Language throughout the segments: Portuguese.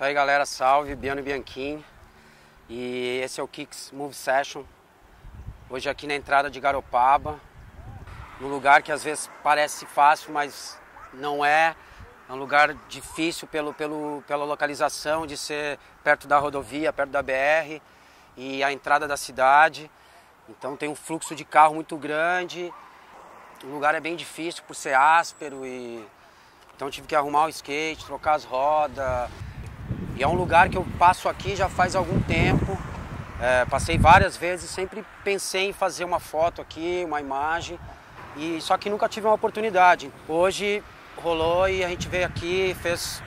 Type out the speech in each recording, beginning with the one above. Isso aí, galera, salve, Biano Bianchin. E esse é o Kicks Move Session. Hoje aqui na entrada de Garopaba, num lugar que às vezes parece fácil, mas não é. É um lugar difícil pela localização, de ser perto da rodovia, perto da BR e a entrada da cidade. Então tem um fluxo de carro muito grande. O lugar é bem difícil por ser áspero e... Então tive que arrumar o skate, trocar as rodas. E é um lugar que eu passo aqui já faz algum tempo. Passei várias vezes, sempre pensei em fazer uma foto aqui, uma imagem. E só que nunca tive uma oportunidade. Hoje rolou e a gente veio aqui, fez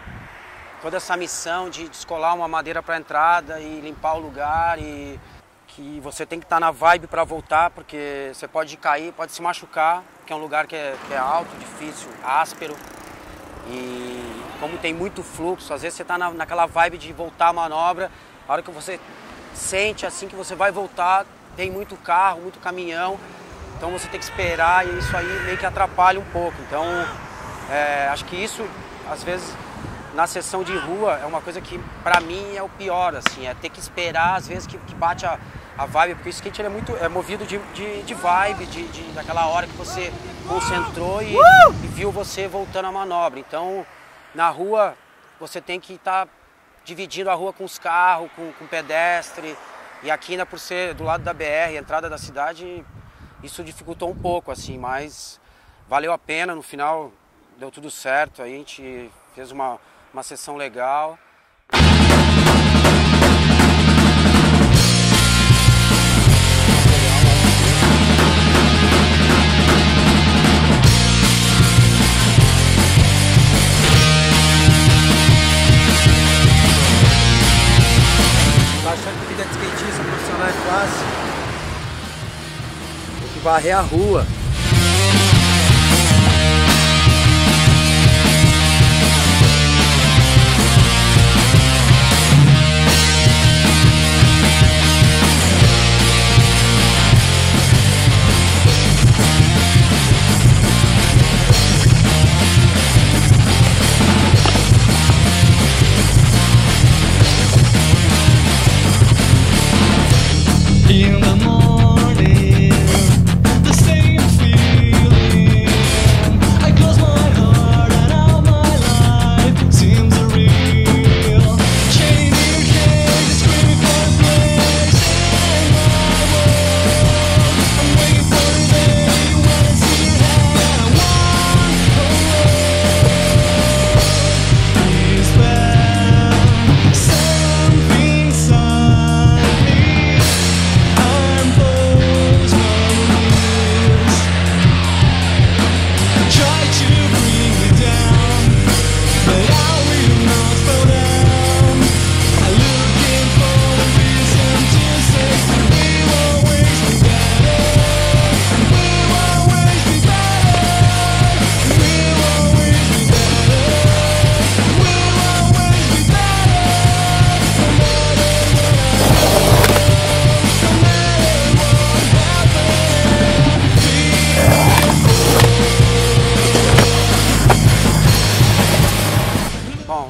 toda essa missão de descolar uma madeira para a entrada e limpar o lugar. E que você tem que estar na vibe para voltar, porque você pode cair, pode se machucar, porque é um lugar que é alto, difícil, áspero. E como tem muito fluxo, às vezes você está naquela vibe de voltar a manobra, a hora que você sente assim que você vai voltar, tem muito carro, muito caminhão, então você tem que esperar e isso aí meio que atrapalha um pouco. Então acho que isso, às vezes, na sessão de rua é uma coisa que pra mim é o pior, assim, é ter que esperar, às vezes que bate a vibe, porque o skate ele é muito movido de vibe, daquela hora que você concentrou e viu você voltando a manobra. Então, na rua, você tem que estar dividindo a rua com os carros, com pedestre. E aqui, ainda por ser do lado da BR, entrada da cidade, isso dificultou um pouco, assim, mas valeu a pena. No final, deu tudo certo. Aí a gente fez uma sessão legal. Tem que varrer a rua.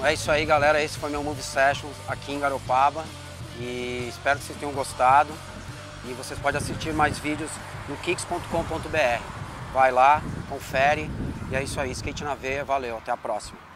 É isso aí, galera, esse foi meu Move Session aqui em Garopaba e espero que vocês tenham gostado e vocês podem assistir mais vídeos no qix.com.br. Vai lá, confere e é isso aí, skate na veia, valeu, até a próxima.